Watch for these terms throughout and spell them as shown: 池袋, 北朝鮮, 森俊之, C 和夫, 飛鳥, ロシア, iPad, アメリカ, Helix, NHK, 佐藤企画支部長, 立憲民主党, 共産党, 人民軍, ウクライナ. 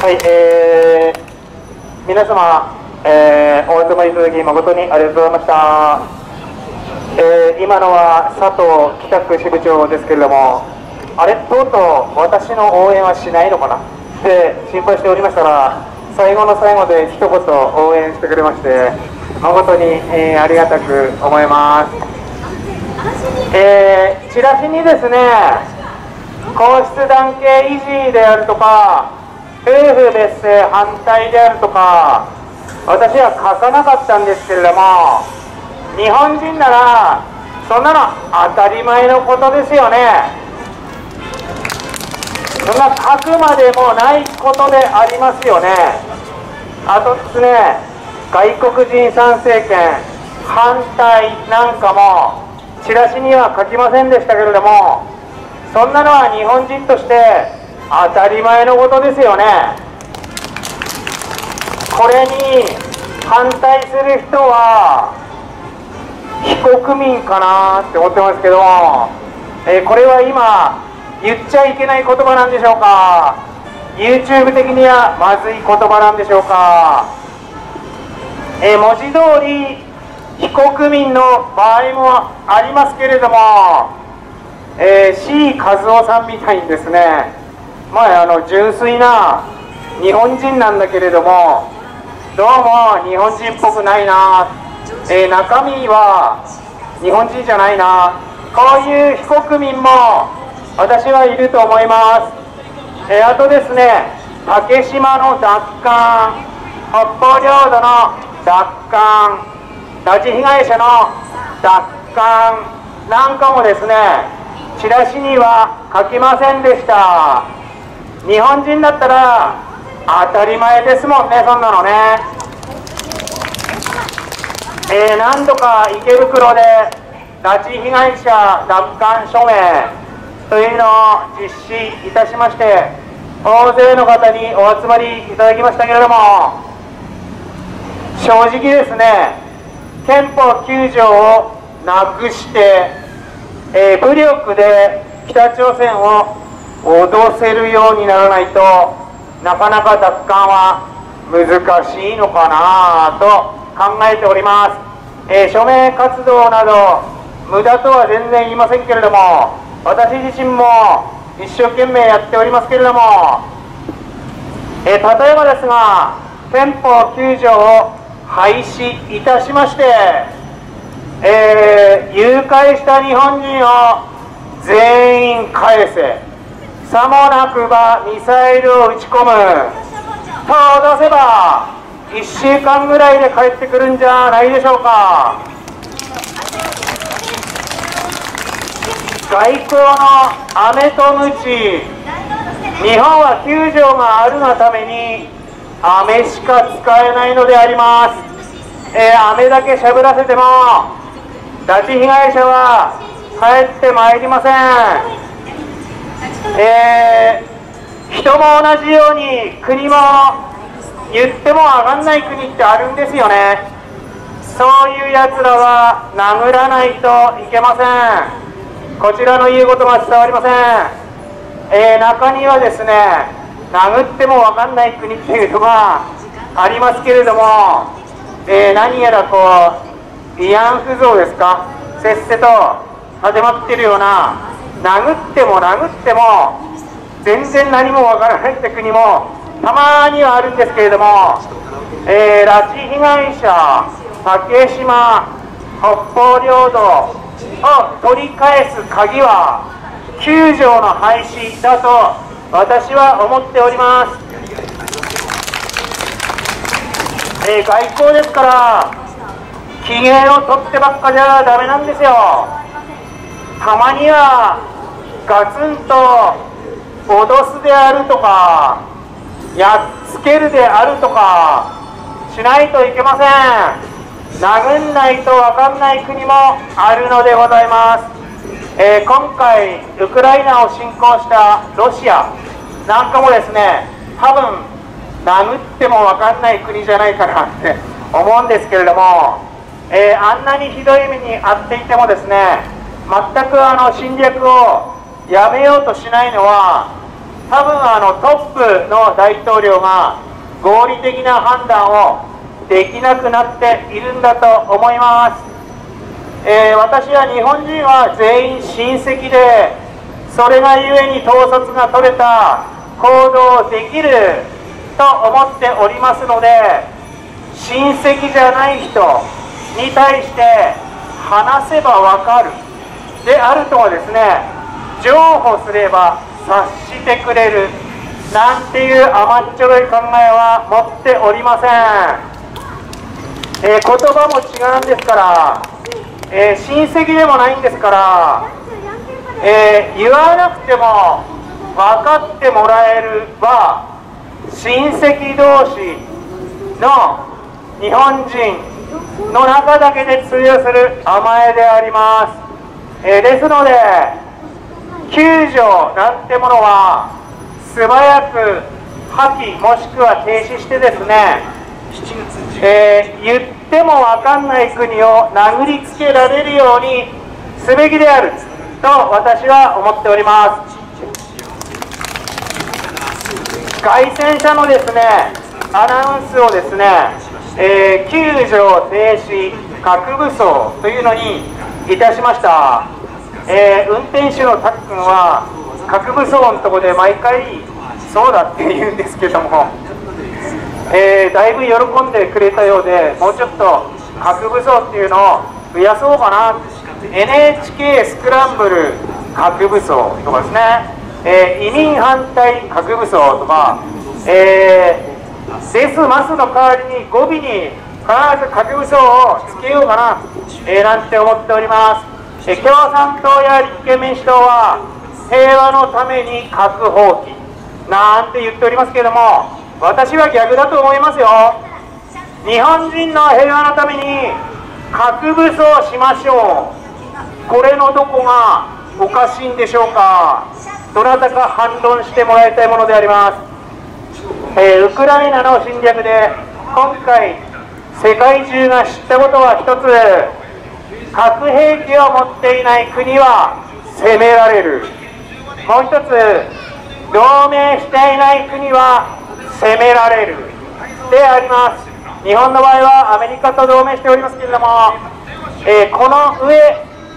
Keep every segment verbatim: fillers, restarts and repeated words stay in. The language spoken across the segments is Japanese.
はい、えー、皆様、えー、お集まりいただき誠にありがとうございました、えー、今のは佐藤企画支部長ですけれども、あれ、とうとう私の応援はしないのかなって心配しておりましたら、最後の最後で一言応援してくれまして誠に、えー、ありがたく思います。えー、チラシにですね、皇室団系維持であるとか夫婦別姓反対であるとか、私は書かなかったんですけれども、日本人ならそんなの当たり前のことですよね。そんな書くまでもないことでありますよね。あとですね、外国人参政権反対なんかもチラシには書きませんでしたけれども、そんなのは日本人として当たり前のことですよね。これに反対する人は非国民かなって思ってますけど、えー、これは今言っちゃいけない言葉なんでしょうか、 YouTube 的にはまずい言葉なんでしょうか、えー、文字通り非国民の場合もありますけれども、えー、C 和夫さんみたいにですね、まあ、あの純粋な日本人なんだけれども、どうも日本人っぽくないな、えー、中身は日本人じゃないな、こういう非国民も私はいると思います。えー、あとですね、竹島の奪還、北方領土の奪還、拉致被害者の奪還なんかもですね、チラシには書きませんでした。日本人だったら当たり前ですもんね、そんなのね。えー、何度か池袋で拉致被害者奪還署名というのを実施いたしまして、大勢の方にお集まりいただきましたけれども、正直ですね、憲法きゅう条をなくして、えー、武力で北朝鮮を脅せるようにならないとなかなか奪還は難しいのかなと考えております。えー、署名活動など無駄とは全然言いませんけれども、私自身も一生懸命やっておりますけれども、えー、例えばですが、憲法きゅう条を廃止いたしまして、えー、誘拐した日本人を全員返せ、さもなくばミサイルを撃ち込むと脅せばいっしゅうかんぐらいで帰ってくるんじゃないでしょうか。外交の飴と鞭、日本はきゅう条があるがために飴しか使えないのであります。えー、飴だけしゃぶらせても拉致被害者は帰ってまいりません。えー、人も同じように国も言っても上がんない国ってあるんですよね。そういうやつらは殴らないといけません。こちらの言うことが伝わりません。えー、中にはですね、殴っても分かんない国っていうのがありますけれども、えー、何やらこう慰安婦像ですか、せっせと始まってるような、殴っても殴っても全然何もわからないって国もたまにはあるんですけれども、えー、拉致被害者、竹島、北方領土を取り返す鍵はきゅう条の廃止だと私は思っております。えー、外交ですから機嫌を取ってばっかじゃダメなんですよ。たまにはガツンと脅すであるとか、やっつけるであるとかしないといけません。殴んないと分かんない国もあるのでございます。えー、今回ウクライナを侵攻したロシアなんかもですね、多分殴っても分かんない国じゃないかなって思うんですけれども、えー、あんなにひどい目に遭っていてもですね、全くあの侵略をやめようとしないのは多分あのトップの大統領が合理的な判断をできなくなっているんだと思います、えー、私は日本人は全員親戚で、それがゆえに統率が取れた行動できると思っておりますので、親戚じゃない人に対して話せばわかるであるとはですね、譲歩すれば察してくれるなんていう甘っちょろい考えは持っておりません、えー、言葉も違うんですから、えー、親戚でもないんですから、えー、言わなくても分かってもらえるは親戚同士の日本人の中だけで通用する甘えであります、えー、ですのできゅう条なんてものは素早く破棄もしくは停止してですね、えー、言っても分かんない国を殴りつけられるようにすべきであると私は思っております。街宣車のですねアナウンスをですね、えー、きゅう条停止核武装というのにいたしました。えー、運転手のたっくんは核武装のところで毎回そうだって言うんですけども、えー、だいぶ喜んでくれたようで、もうちょっと核武装っていうのを増やそうかな、 エヌエイチケー スクランブル核武装とかですね、えー、移民反対核武装とか、えー、デスマスの代わりに語尾に必ず核武装をつけようかな、えー、なんて思っております、えー、共産党や立憲民主党は平和のために核放棄なんて言っておりますけれども、私は逆だと思いますよ。日本人の平和のために核武装しましょう。これのどこがおかしいんでしょうか。どなたか反論してもらいたいものであります、えー、ウクライナの侵略で今回世界中が知ったことは一つ、核兵器を持っていない国は責められる、もう一つ、同盟していない国は攻められるであります。日本の場合はアメリカと同盟しておりますけれども、えー、この上、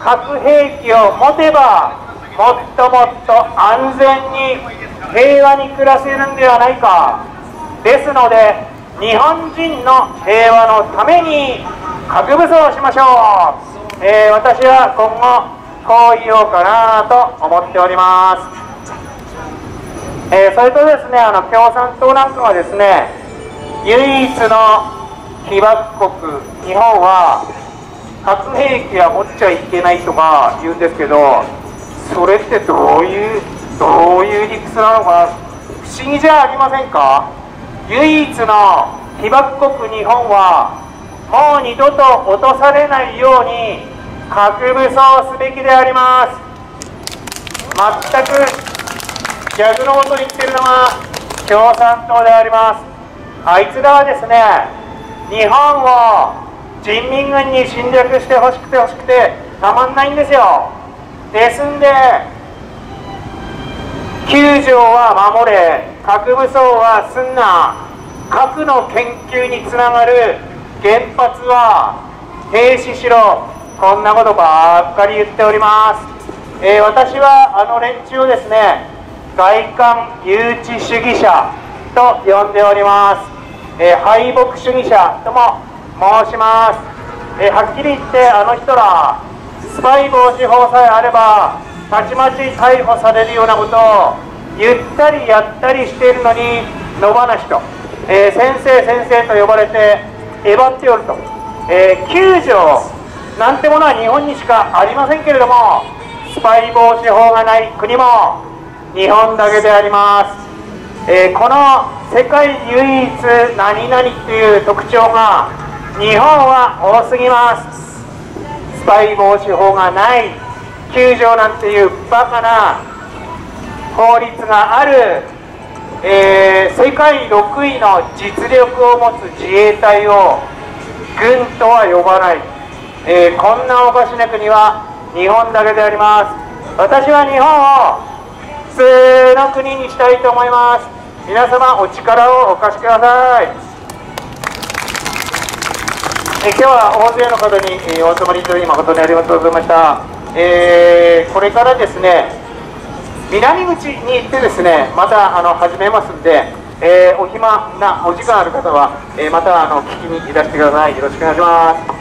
核兵器を持てば、もっともっと安全に平和に暮らせるんではないか。ですので、日本人の平和のために核武装をしましょう。えー、私は今後こう言おうかなと思っております、えー、それとですね、あの共産党なんかはですね、唯一の被爆国日本は核兵器は持っちゃいけないとか言うんですけど、それってどういうどういう理屈なのかな、不思議じゃありませんか。唯一の被爆国日本はもう二度と落とされないように核武装すべきであります。全く逆のことを言っているのは共産党であります。あいつらはですね、日本を人民軍に侵略してほしくてほしくてたまんないんですよ。ですんできゅう条は守れ、核武装はすんな、核の研究につながる原発は停止しろ、こんなことばっかり言っております、えー、私はあの連中をですね、外観誘致主義者と呼んでおります、えー、敗北主義者とも申します、えー、はっきり言ってあの人らスパイ防止法さえあればたちまち逮捕されるようなことを言ったりやったりしているのに野放しと、えー、先生先生と呼ばれてえばっておると、えー、きゅう条なんてものは日本にしかありませんけれども、スパイ防止法がない国も日本だけであります、えー、この世界唯一何々っていう特徴が日本は多すぎます。スパイ防止法がないきゅう条なんていうバカな法律がある、えー、世界ろくいの実力を持つ自衛隊を軍とは呼ばない、えー、こんなおかしな国は日本だけであります。私は日本をスの国にしたいと思います。皆様お力をお貸しください。え今日は大勢の方に、えー、お集まりいただき誠にありがとうございました、えー、これからですね南口に行ってですねまたあの始めますんで、えー、お暇なお時間ある方は、えー、またあの聞きにいらしてください。よろしくお願いします。